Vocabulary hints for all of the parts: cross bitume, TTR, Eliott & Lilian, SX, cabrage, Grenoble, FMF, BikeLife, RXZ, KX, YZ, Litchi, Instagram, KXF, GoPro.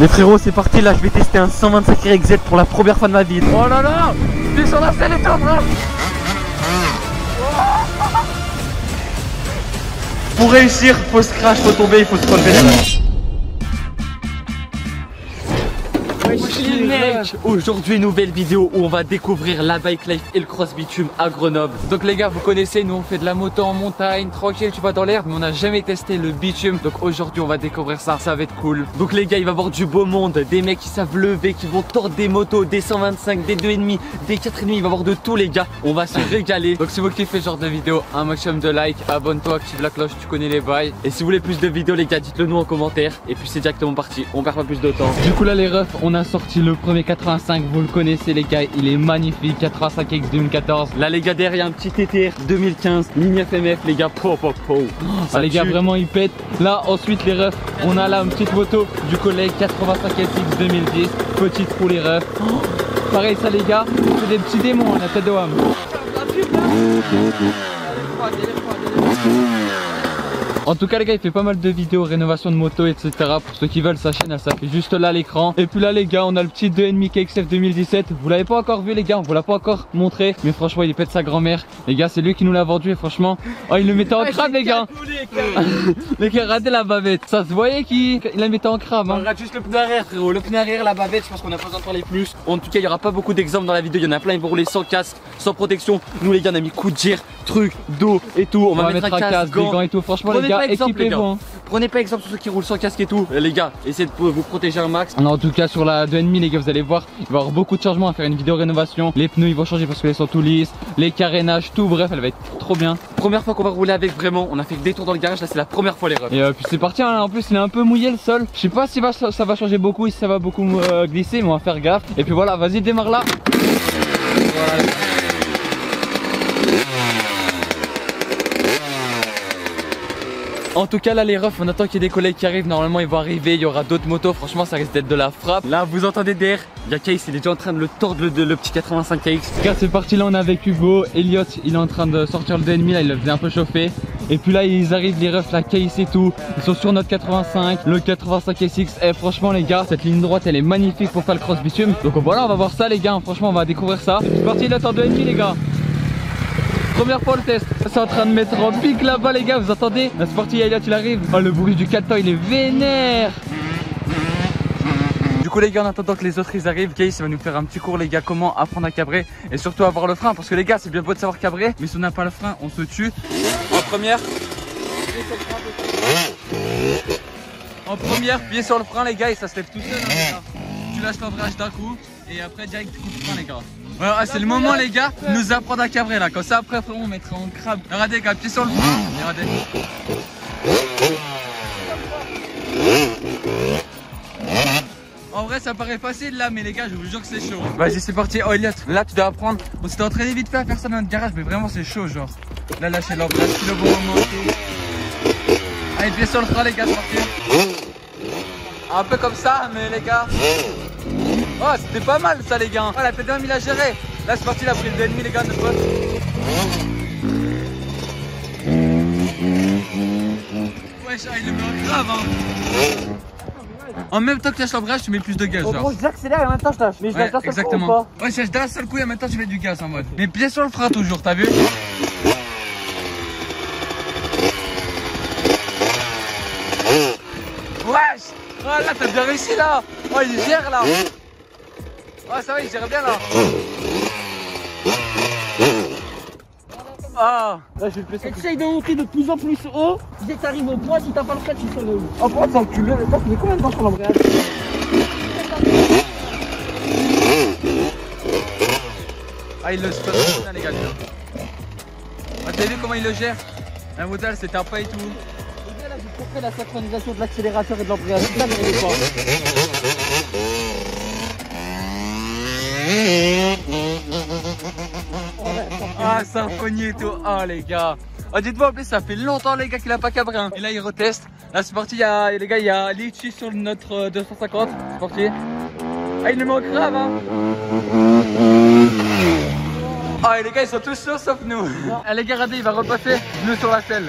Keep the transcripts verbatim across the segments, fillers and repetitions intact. Les frérots, c'est parti, là je vais tester un cent vingt-cinq R X Z pour la première fois de ma vie. Oh là là, t'es sur la selle et top là. Pour réussir, faut se crash, faut tomber, il faut se relever. Aujourd'hui, nouvelle vidéo où on va découvrir la bike life et le cross bitume à Grenoble. Donc les gars, vous connaissez, nous on fait de la moto en montagne, tranquille, tu vas dans l'herbe, mais on n'a jamais testé le bitume. Donc aujourd'hui, on va découvrir ça, ça va être cool. Donc les gars, il va y avoir du beau monde, des mecs qui savent lever, qui vont tordre des motos, des cent vingt-cinq, des deux virgule cinq, des quatre virgule cinq, il va y avoir de tout les gars. On va se régaler. Donc si vous kiffez ce genre de vidéo, un maximum de likes, abonne-toi, active la cloche, tu connais les bails. Et si vous voulez plus de vidéos les gars, dites-le nous en commentaire. Et puis c'est directement parti, on perd pas plus de temps. Du coup là les refs, on a sorti le premier quatre-vingt-cinq, vous le connaissez les gars, il est magnifique, quatre-vingt-cinq X deux mille quatorze. Là les gars, derrière un petit T T R deux mille quinze, mini F M F les gars, po po po. Ah les gars, vraiment il pète. Là ensuite les refs, on a là une petite moto du collègue quatre-vingt-cinq S X deux mille dix, petite roue les refs. Oh, pareil ça les gars, c'est des petits démons la tête de Wam. En tout cas les gars, il fait pas mal de vidéos, rénovation de moto, etc. Pour ceux qui veulent, sa chaîne elle s'affiche juste là à l'écran. Et puis là les gars, on a le petit deux virgule cinq K X F deux mille dix-sept. Vous l'avez pas encore vu les gars, on vous l'a pas encore montré, mais franchement il pète sa grand-mère. Les gars, c'est lui qui nous l'a vendu et franchement, oh il le mettait en crabe les gars. Les gars, regardez la bavette, ça se voyait qu'il la mettait en crabe hein. On regarde juste le pneu arrière frérot, le pneu arrière, la bavette, je pense qu'on a pas besoin de parler plus. En tout cas, il y aura pas beaucoup d'exemples dans la vidéo, il y en a plein, ils vont rouler sans casque, sans protection. Nous les gars, on a mis coup de gire, truc, dos et tout. On, on va, va mettre, mettre un casque, gants. Des gants et tout, franchement. Prenez les gars, exemple, les gars. Prenez pas exemple sur ceux qui roulent sans casque et tout. Les gars, essayez de vous protéger un max. En tout cas, sur la deux virgule cinq les gars, vous allez voir, il va y avoir beaucoup de changements à faire, une vidéo rénovation. Les pneus ils vont changer parce qu'ils sont tout lisses, les carénages, tout, bref, elle va être trop bien. Première fois qu'on va rouler avec, vraiment, on a fait que des tours dans le garage, là c'est la première fois les refs. Et euh, puis c'est parti, hein, en plus il est un peu mouillé le sol. Je sais pas si va, ça va changer beaucoup et si ça va beaucoup euh, glisser, mais on va faire gaffe. Et puis voilà, vas-y démarre là. Voilà. En tout cas là les refs, on attend qu'il y ait des collègues qui arrivent, normalement ils vont arriver, il y aura d'autres motos, franchement ça risque d'être de la frappe. Là vous entendez derrière, il y a K X, il est déjà en train de le tordre le, le petit quatre-vingt-cinq K X. Regarde, c'est parti, là on est avec Hugo, Elliot il est en train de sortir le deux virgule cinq, là il le faisait un peu chauffer. Et puis là ils arrivent les refs, la K X et tout, ils sont sur notre quatre-vingt-cinq, le quatre-vingt-cinq S X. Et franchement les gars, cette ligne droite elle est magnifique pour faire le cross bitume. Donc voilà, on va voir ça les gars, franchement on va découvrir ça. C'est parti, là, tord deux virgule cinq les gars. Première fois le test, c'est en train de mettre en pique là-bas les gars, vous entendez? La sportive Elliot il arrive. Oh le bruit du quatre temps il est vénère. Du coup les gars, en attendant que les autres ils arrivent, K X va nous faire un petit cours les gars, comment apprendre à cabrer et surtout avoir le frein, parce que les gars c'est bien beau de savoir cabrer, mais si on n'a pas le frein on se tue. En première, en première, pied sur le frein les gars, et ça se lève tout seul hein, les gars. Tu lâches l'embrayage d'un coup et après direct tu coupes le frein les gars. Voilà, c'est le moment les gars, nous apprendre à cabrer là, comme ça après frérot on mettra en crabe. Regardez les gars, pied sur le frein, regardez. En vrai ça paraît facile là, mais les gars je vous jure que c'est chaud. Vas-y c'est parti, oh Elias, là tu dois apprendre. On s'est entraîné vite fait à faire ça dans notre garage, mais vraiment c'est chaud genre. Là lâchez l'embrayage, c'est le bon moment. Allez, pied sur le frein les gars, c'est parti. Un peu comme ça, mais les gars... Oh c'était pas mal ça les gars. Oh la P deux il a géré. Là c'est parti, la prise de l'ennemi les gars, notre pote. Wesh, il le met en grave hein. En même temps que tu lâches l'embrayage tu mets plus de gaz genre. Oh, j'accélère et en même temps je lâche. Mais je lâche d'un seul coup ou pas? Ouais, je lâche d'un seul coup et en même temps je mets du gaz en mode. Mais pieds sur le frein toujours, t'as vu? Wesh. Oh là t'as bien réussi là. Oh il gère là. Oh ça va, il gère bien là. Ah là, je vais essaye de monter de plus en plus haut. Dès que t'arrives au point, si t'as pas le frein, tu sautes. Oh pourquoi t'es enculé? Mais combien de temps sur l'embrayage? Ah il le spot bien les gars. Ah t'as vu comment il le gère? Un modal c'était un pas et tout. Pour faire la synchronisation de l'accélérateur et de l'embrayage, là mais il est pas. Ah symphonie et tout, ah les gars. Ah dites-moi en plus ça fait longtemps les gars qu'il a pas cabré hein. Et là il reteste, là c'est parti, y a, les gars il y a Litchi sur notre deux cent cinquante, c'est parti. Ah il le met en grave hein. Ah et les gars ils sont tous sûrs sauf nous. Ah les gars regardez, il va repasser, nous sur la selle.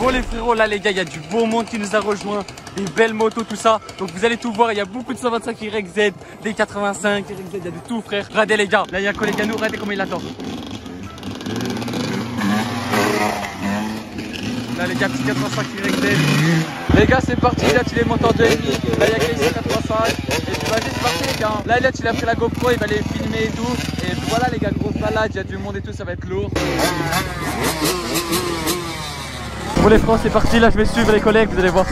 Bon les frérots, là les gars, il y a du beau monde qui nous a rejoint, des belles motos, tout ça. Donc vous allez tout voir, il y a beaucoup de cent vingt-cinq R X Z, des quatre-vingt-cinq R X Z, il y a de tout frère. Regardez les gars, là il y a un collègue à nous, regardez comment il attend. Là les gars, petit quatre-vingt-cinq R X Z. Les gars, c'est parti, là tu les montes en deux. Là il y a K X F quatre-vingt-cinq. Et puis vas-y, c'est parti les gars. Là là tu a pris la GoPro, il va les filmer et tout. Et puis voilà les gars, grosse balade, il y a du monde et tout, ça va être lourd. Bon les frères, c'est parti, là je vais suivre les collègues, vous allez voir.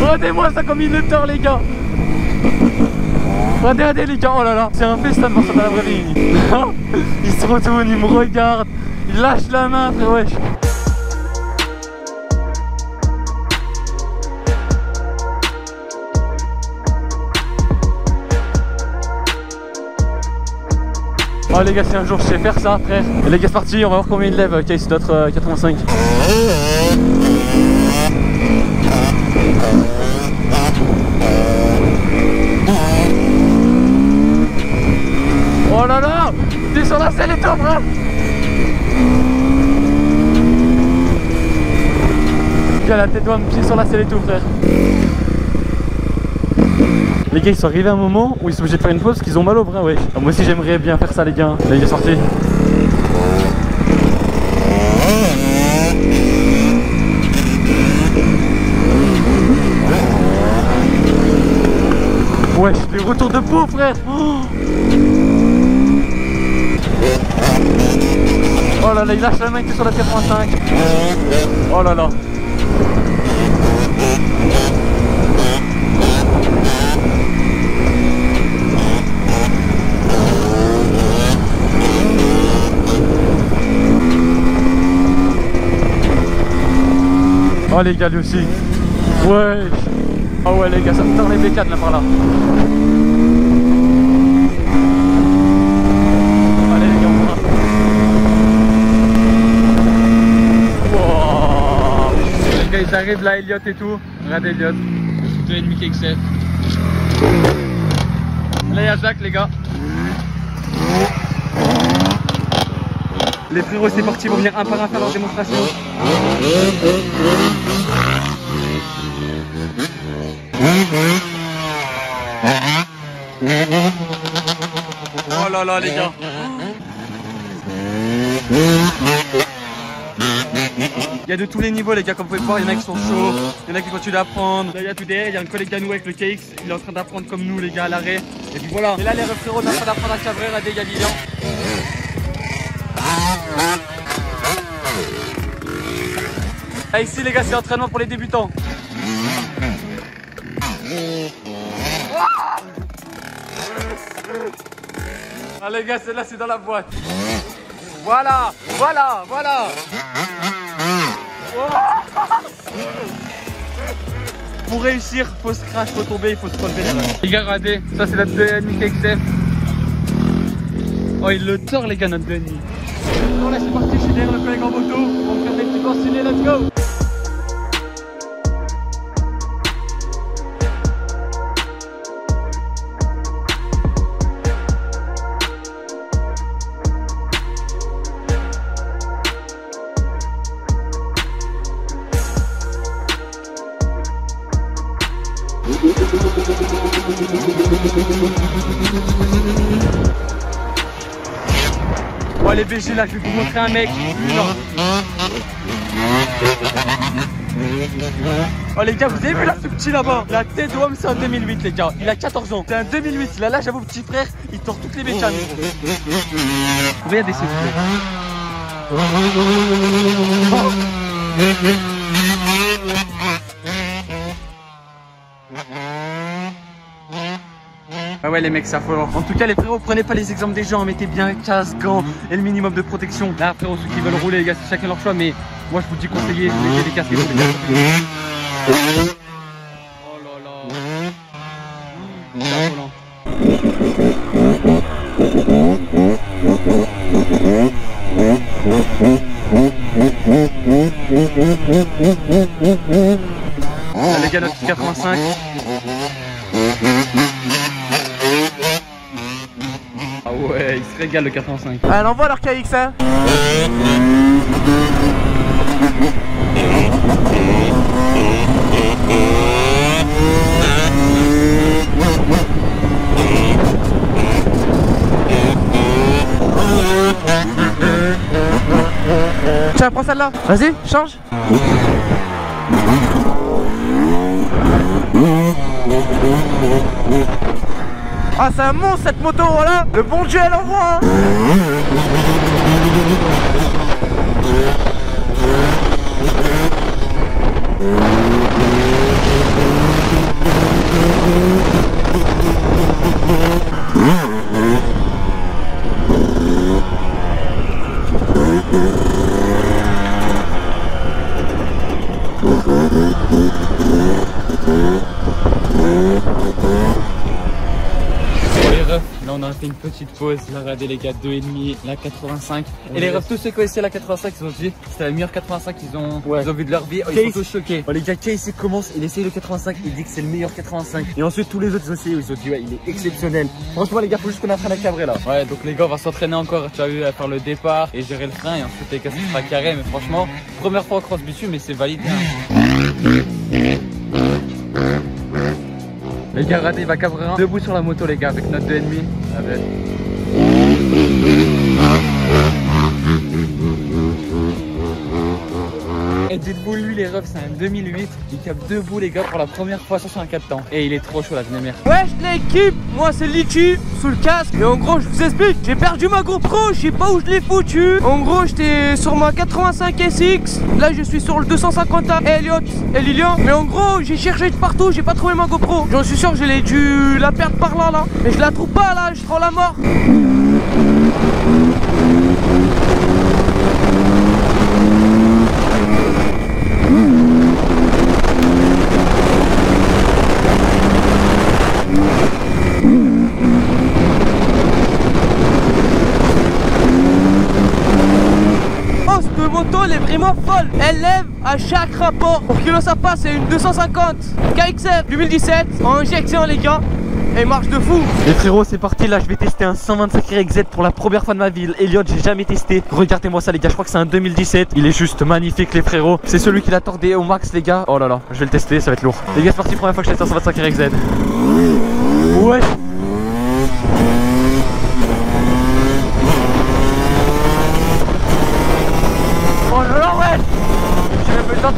Regardez-moi ça comme il le tord les gars. Regardez, regardez les gars, oh là là, c'est un festin de voir ça dans la vraie vie. Il se retourne, il me regarde, il lâche la main, frère, wesh. Oh les gars, si un jour je sais faire ça, frère. Et les gars, c'est parti, on va voir combien il lève, K X d'autres euh, quatre-vingt-cinq. Oh là là, t'es sur la selle et top, hein. Il a la tête d'homme, pied sur la selle et tout, frère. Les gars, ils sont arrivés à un moment où ils sont obligés de faire une pause parce qu'ils ont mal au bras, ouais. Alors moi aussi j'aimerais bien faire ça les gars. Là il est sorti. Ouais, les retours de peau frère. Oh, oh là là, il lâche la main qui est sur la quatre-vingt-cinq. Oh là là. Oh les gars, lui aussi. Ouais. Oh ouais les gars, ça me tord les bécanes là par là. Allez les gars, on va. Wow. Les gars, ils arrivent là, Elliot et tout. Regardez Elliot. deux virgule cinq K X F. Là il y a Jacques les gars. Les frérots, c'est parti, ils vont venir un par un faire leur démonstration. Oh là là les gars. Il y a de tous les niveaux les gars, comme vous pouvez le voir, il y en a qui sont chauds, il y en a qui continuent d'apprendre. Là il y a tout derrière, il y a un collègue à nous avec le K X, il est en train d'apprendre comme nous les gars à l'arrêt. Et puis voilà. Et là les frérots, on est en train d'apprendre à cabrer, regardez, il y a Lilian. Ah, ici les gars, c'est l'entraînement pour les débutants. Ah les gars, celle-là c'est dans la boîte. Voilà, voilà, voilà. Pour réussir, faut se crash, faut tomber, il faut se relever. Les gars, regardez, ça c'est notre deux N I K X F. Oh, il le tord les gars, notre deux N I. Bon là c'est parti, je suis derrière le collègue en moto. On va faire des petits consignes, let's go. Bon les B G là, je vais vous montrer un mec. Oh les gars, vous avez vu là ce petit là-bas? La tête d'homme, c'est un deux mille huit les gars. Il a quatorze ans. C'est un deux mille huit. Là là, j'avoue, petit frère, il tord toutes les mécanes. Regardez ce truc. Ah ouais les mecs, ça faut. En tout cas les frérots, prenez pas les exemples des gens, mettez bien casque, gants et le minimum de protection. Là frérots, ceux qui veulent rouler les gars, c'est chacun leur choix, mais moi je vous dis conseiller, mettez des casques et tout. Oh là là. Ah les gars, notre quatre-vingt-cinq. Ah ouais, il se régale le quatre cent cinq. Allez, on voit leur K X, hein. Tiens, prends celle-là. Vas-y, change. Ah, c'est un monstre cette moto, voilà. Le bon Dieu, elle envoie, hein. On a fait une petite pause, là regardez les gars, deux virgule cinq, la quatre-vingt-cinq. Oui. Et les refs, tous ceux qui connaissaient la quatre-vingt-cinq, ils ont dit c'était la meilleure quatre-vingt-cinq qu'ils ont, ouais. Ils ont vu de leur vie, Case. Ils sont tous choqués. Oh, les gars, K C commence, il essaye le quatre-vingt-cinq, il dit que c'est le meilleur quatre-vingt-cinq. Et ensuite tous les autres ils ont essayé, ils ont dit ouais, il est exceptionnel. Franchement les gars, faut juste qu'on apprenne à cabrer là. Ouais, donc les gars, on va s'entraîner encore, tu as vu, à faire le départ et gérer le frein, et ensuite les gars, ce sera carré. Mais franchement, première fois en cross bitume, mais c'est valide. Les gars, regardez, il va cabrer un debout sur la moto, les gars, avec notre deux virgule cinq. Ah ben. Et dites-vous, lui, les refs, c'est un deux mille huit. Il cap debout, les gars, pour la première fois sur un quatre temps. Et il est trop chaud, la jeune mère. Wesh, l'équipe, moi, c'est Litchi, sous le casque. Et en gros, je vous explique, j'ai perdu ma GoPro, je sais pas où je l'ai foutue. En gros, j'étais sur ma quatre-vingt-cinq S X. Là, je suis sur le deux cent cinquante A Elliot et Lilian. Mais en gros, j'ai cherché de partout, j'ai pas trouvé ma GoPro. J'en suis sûr que j'ai dû la perdre par là, là. Mais je la trouve pas, là, je prends la mort. Elle est vraiment folle, elle lève à chaque rapport. Pour kilo ça passe, c'est une deux cent cinquante K X F deux mille dix-sept en injection les gars, et marche de fou. Les frérots, c'est parti, là je vais tester un cent vingt-cinq R X Z pour la première fois de ma vie. Elliot, j'ai jamais testé, regardez-moi ça les gars, je crois que c'est un deux mille dix-sept, il est juste magnifique les frérots. C'est celui qui l'attendait au max les gars, oh là là, je vais le tester, ça va être lourd. Les gars, c'est parti, première fois que je teste un cent vingt-cinq R X Z. Ouais.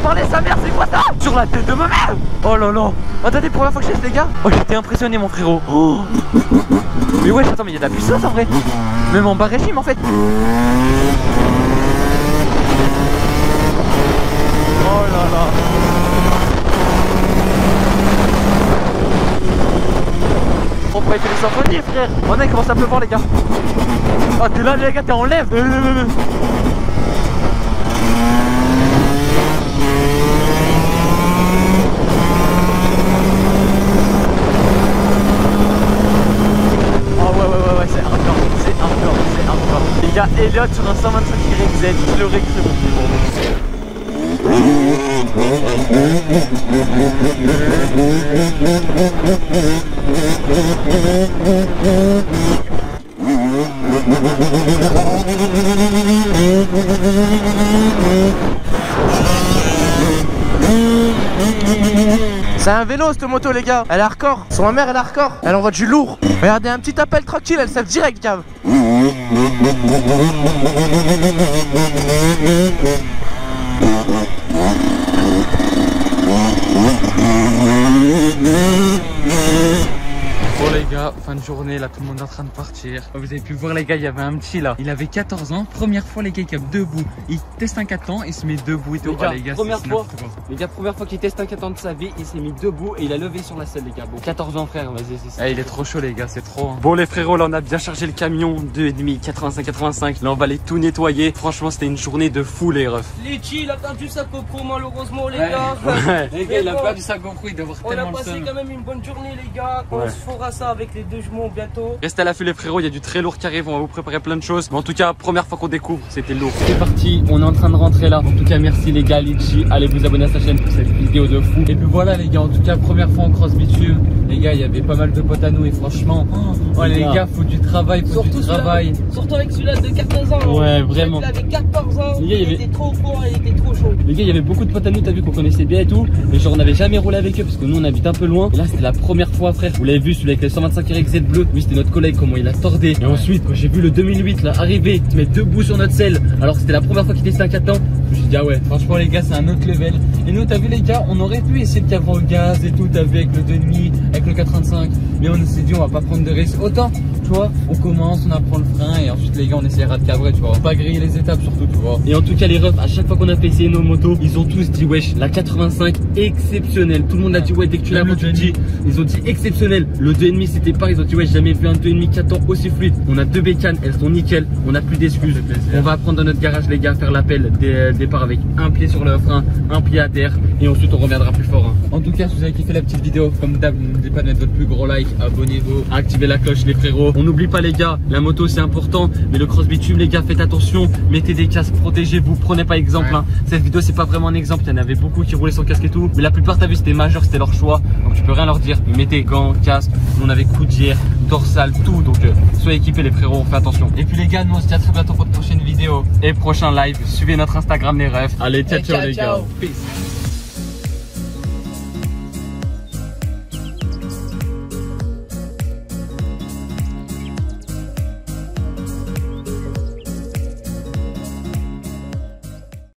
Parler sa mère, c'est quoi ça? Sur la tête de ma mère! Oh là là! Attendez, pour la fois que je teste les gars! Oh, j'étais impressionné mon frérot! Oh. Mais ouais, attends, mais il y a de la puissance en vrai! Même en bas régime en fait! Oh là là! On pourrait faire les symphonies frère! On a commencé à pleuvoir les gars! Oh, t'es là les gars, t'es en lève! Elliot sur un cent vingt-cinq Y Z, je l'aurais cru mon petit. C'est un vélo cette moto les gars, elle est hardcore. Sur ma mère elle est hardcore, elle envoie du lourd. Regardez, un petit appel tranquille, elle s'appelle direct cave. Bon les gars, fin de journée, là tout le monde est en train de partir. Vous avez pu voir les gars, il y avait un petit là, il avait quatorze ans, première fois les gars il cap debout. Il teste un quatre temps, il se met debout et tout. Les gars, oh, les gars, première fois, les gars, première fois qu'il teste un quatre temps de sa vie, il s'est mis debout et il a levé sur la selle les gars. Bon, quatorze ans frère, vas-y c'est ça. Eh, il est trop chaud les gars, c'est trop hein. Bon les frérots, là on a bien chargé le camion, deux virgule cinq, quatre-vingt-cinq, quatre-vingt-cinq. Là on va les tout nettoyer, franchement c'était une journée de fou les refs. Litchi il a perdu sa GoPro malheureusement les gars. Ouais. Les gars il a perdu sa GoPro, il doit avoir tellement le seum. On a passé quand même une bonne journée les gars, on se fera fera ça avec les deux jumeaux bientôt. Restez à l'affût les frérots, il y a du très lourd qui arrive, on va vous préparer plein de choses. Mais en tout cas, première fois qu'on découvre, c'était lourd. C'est parti, on est en train de rentrer là. En tout cas, merci les gars, Litchi, allez vous abonner à sa chaîne pour cette vidéo de fou. Et puis voilà les gars, en tout cas, première fois en cross bitume. Les gars, il y avait pas mal de potes à nous et franchement, oh, les gars, faut du travail, faut surtout du travail. Surtout avec celui-là de quatorze ans. Ouais, vraiment. Il avait quatorze ans, les gars, il, il avait... était trop court, il était trop chaud. Les gars, il y avait beaucoup de potes à nous, t'as vu qu'on connaissait bien et tout. Mais genre, on n'avait jamais roulé avec eux parce que nous, on habite un peu loin. Et là, c'était la première fois, frère. Vous l'avez vu, celui avec les cent vingt-cinq R X Z bleu. Lui, c'était notre collègue, comment il a tordé. Et ensuite, quand j'ai vu le deux mille huit là arriver, se mettre debout sur notre selle, alors que c'était la première fois qu'il testait un quatre temps. Je me suis dit, ah ouais, franchement, les gars, c'est un autre level. Et nous, t'as vu, les gars, on aurait pu essayer le cadran au gaz et tout, t'as vu, avec le deux virgule cinq, avec le quatre virgule vingt-cinq. Mais on s'est dit, on va pas prendre de risque. Autant, tu vois, on commence, on apprend le frein et ensuite, les gars, on essaiera de cabrer, tu vois. Pas griller les étapes, surtout, tu vois. Et en tout cas, les refs, à chaque fois qu'on a fait essayer nos motos, ils ont tous dit, wesh, la quatre-vingt-cinq, exceptionnelle. Tout le monde a dit, ouais, dès que tu l'as, tu le dis. Ils ont dit, exceptionnel. Le deux virgule cinq, c'était pas, ils ont dit, ouais, jamais vu un deux virgule cinq quatre temps aussi fluide. On a deux bécanes, elles sont nickel, on n'a plus d'excuses. On va apprendre dans notre garage, les gars, à faire l'appel des. Départ avec un pied sur le frein, un pied à terre et ensuite on reviendra plus fort. Hein. En tout cas, si vous avez kiffé la petite vidéo, comme d'hab, n'oubliez pas de mettre votre plus gros like, abonnez-vous, activez la cloche les frérots. On n'oublie pas les gars, la moto c'est important, mais le cross bitume les gars, faites attention, mettez des casques, protégez-vous, prenez pas exemple. Ouais. Hein. Cette vidéo c'est pas vraiment un exemple, il y en avait beaucoup qui roulaient sans casque et tout, mais la plupart t'as vu c'était majeur, c'était leur choix, donc tu peux rien leur dire. Mettez gants, casque, on avait coudière, dorsale, tout, donc euh, soyez équipés les frérots, faites attention. Et puis les gars, nous on se dit à très bientôt pour une prochaine vidéo et prochain live. Suivez notre Instagram. Les refs. Allez, ciao, ciao, ciao les gars. Ciao. Peace.